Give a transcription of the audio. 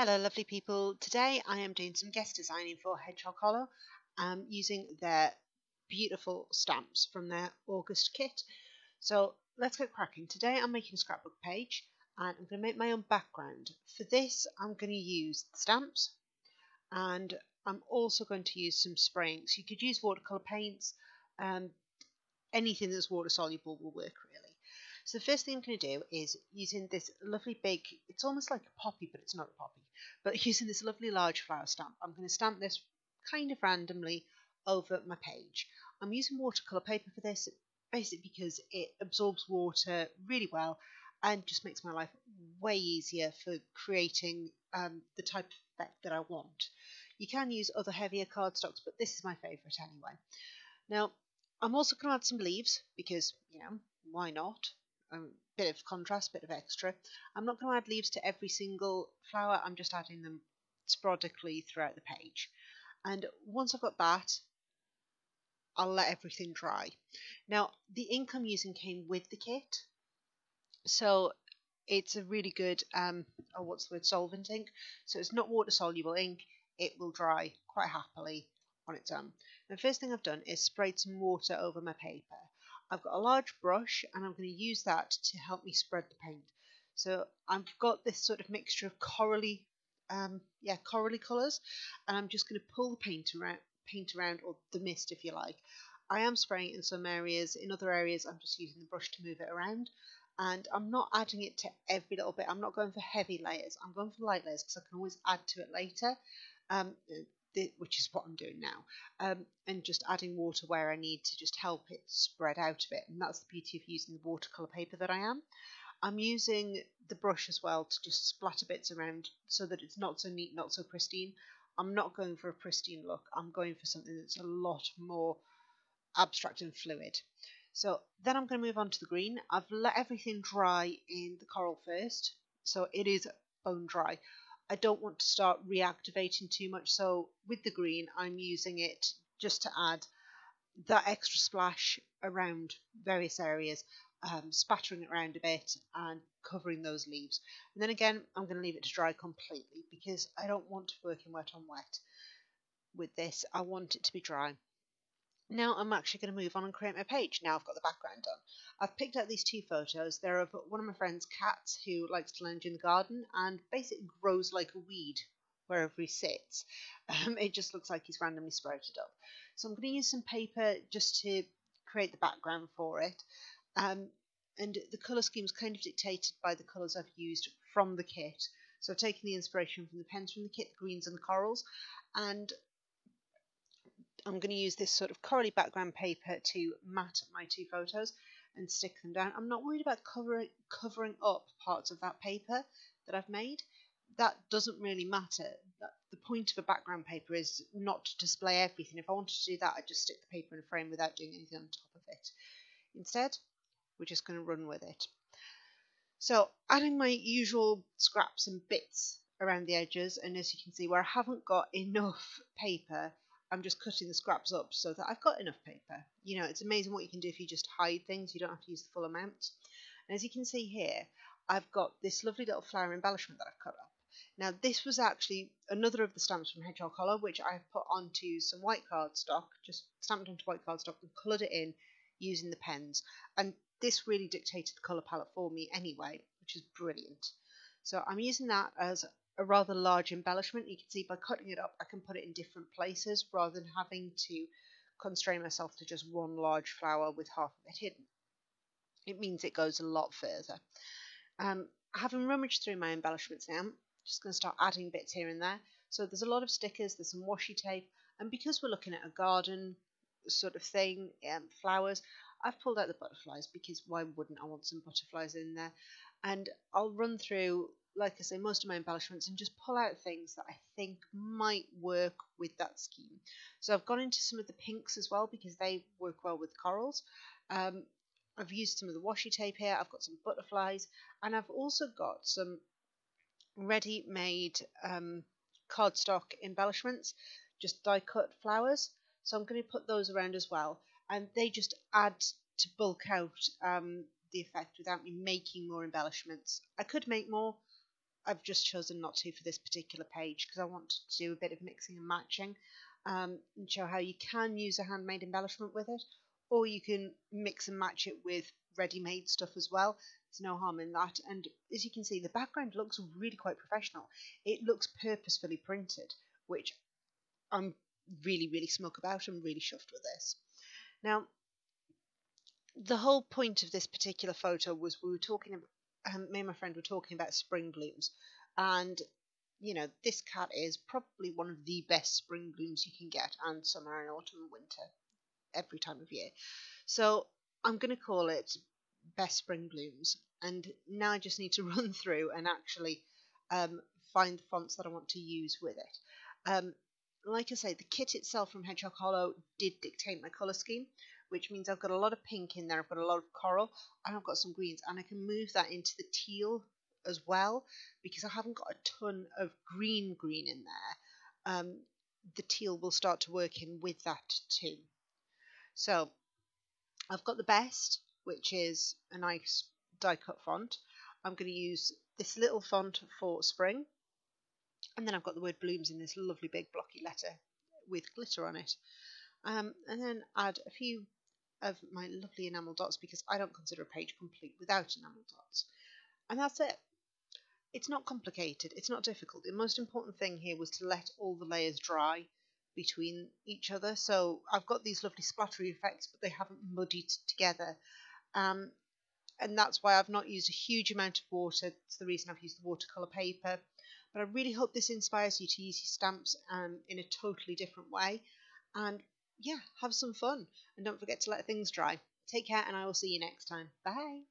Hello lovely people, today I am doing some guest designing for Hedgehog Hollow using their beautiful stamps from their August kit. So let's get cracking. Today I'm making a scrapbook page and I'm going to make my own background. For this I'm going to use stamps and I'm also going to use some spraying. So you could use watercolour paints, anything that's water soluble will work really. So the first thing I'm going to do is using this lovely big, it's almost like a poppy, but it's not a poppy, but using this lovely large flower stamp, I'm going to stamp this kind of randomly over my page. I'm using watercolour paper for this, basically because it absorbs water really well and just makes my life way easier for creating the type of effect that I want. You can use other heavier cardstocks, but this is my favourite anyway. Now, I'm also going to add some leaves because, you know, why not? A bit of contrast, bit of extra. I'm not going to add leaves to every single flower, I'm just adding them sporadically throughout the page. And once I've got that, I'll let everything dry. Now, the ink I'm using came with the kit, so it's a really good, solvent ink. So it's not water-soluble ink, it will dry quite happily on its own. The first thing I've done is sprayed some water over my paper. I've got a large brush and I'm going to use that to help me spread the paint. So I've got this sort of mixture of corally, corally colours, and I'm just going to pull the paint around, or the mist if you like. I am spraying it in some areas, in other areas I'm just using the brush to move it around, and I'm not adding it to every little bit. I'm not going for heavy layers, I'm going for light layers because I can always add to it later, which is what I'm doing now, and just adding water where I need to just help it spread out a bit, and that's the beauty of using the watercolour paper that I am. I'm using the brush as well to just splatter bits around so that it's not so neat, not so pristine. I'm not going for a pristine look, I'm going for something that's a lot more abstract and fluid. So then I'm going to move on to the green. I've let everything dry in the coral first, so it is bone dry. I don't want to start reactivating too much, so with the green I'm using it just to add that extra splash around various areas, spattering it around a bit and covering those leaves. And then again I'm going to leave it to dry completely because I don't want it working wet on wet with this. I want it to be dry. Now I'm actually going to move on and create my page. Now I've got the background on. I've picked out these two photos. They're of one of my friend's cats who likes to lounge in the garden and basically grows like a weed wherever he sits. It just looks like he's randomly sprouted up. So I'm going to use some paper just to create the background for it. And the colour scheme is kind of dictated by the colours I've used from the kit. So I've taken the inspiration from the pens from the kit, the greens and the corals, and I'm going to use this sort of corally background paper to matte my two photos and stick them down. I'm not worried about covering up parts of that paper that I've made. That doesn't really matter. The point of a background paper is not to display everything. If I wanted to do that, I'd just stick the paper in a frame without doing anything on top of it. Instead, we're just going to run with it. So adding my usual scraps and bits around the edges, and as you can see where I haven't got enough paper, I'm just cutting the scraps up so that I've got enough paper. You know, it's amazing what you can do if you just hide things. You don't have to use the full amount. And as you can see here, I've got this lovely little flower embellishment that I've cut up. Now, this was actually another of the stamps from Hedgehog Hollow, which I've put onto some white cardstock, just stamped onto white cardstock and coloured it in using the pens. And this really dictated the colour palette for me anyway, which is brilliant. So I'm using that as a rather large embellishment. You can see by cutting it up I can put it in different places rather than having to constrain myself to just one large flower with half of it hidden. It means it goes a lot further. Having rummaged through my embellishments now, I'm just going to start adding bits here and there. So there's a lot of stickers, there's some washi tape, and because we're looking at a garden sort of thing, flowers, I've pulled out the butterflies because why wouldn't I want some butterflies in there? And I'll run through, like I say, most of my embellishments and just pull out things that I think might work with that scheme. So I've gone into some of the pinks as well because they work well with corals. I've used some of the washi tape here, I've got some butterflies, and I've also got some ready-made cardstock embellishments, just die-cut flowers. So I'm going to put those around as well, and they just add to bulk out the effect without me making more embellishments. I could make more, I've just chosen not to for this particular page because I want to do a bit of mixing and matching and show how you can use a handmade embellishment with it, or you can mix and match it with ready-made stuff as well. There's no harm in that. And as you can see, the background looks really quite professional. It looks purposefully printed, which I'm really smug about. I'm really chuffed with this. Now, the whole point of this particular photo was we were talking, me and my friend were talking about spring blooms, and you know, this cat is probably one of the best spring blooms you can get, and summer and autumn and winter, every time of year. So I'm going to call it Best Spring Blooms, and now I just need to run through and actually find the fonts that I want to use with it. Like I say, the kit itself from Hedgehog Hollow did dictate my colour scheme, which means I've got a lot of pink in there, I've got a lot of coral, and I've got some greens, and I can move that into the teal as well, because I haven't got a ton of green in there. The teal will start to work in with that too. So I've got the Best, which is a nice die-cut font. I'm going to use this little font for spring. And then I've got the word blooms in this lovely big blocky letter with glitter on it. And then add a few of my lovely enamel dots, because I don't consider a page complete without enamel dots. And that's it. It's not complicated. It's not difficult. The most important thing here was to let all the layers dry between each other. So I've got these lovely splattery effects, but they haven't muddied together. And that's why I've not used a huge amount of water. It's the reason I've used the watercolour paper. But I really hope this inspires you to use your stamps in a totally different way. And yeah, have some fun. And don't forget to let things dry. Take care, and I will see you next time. Bye.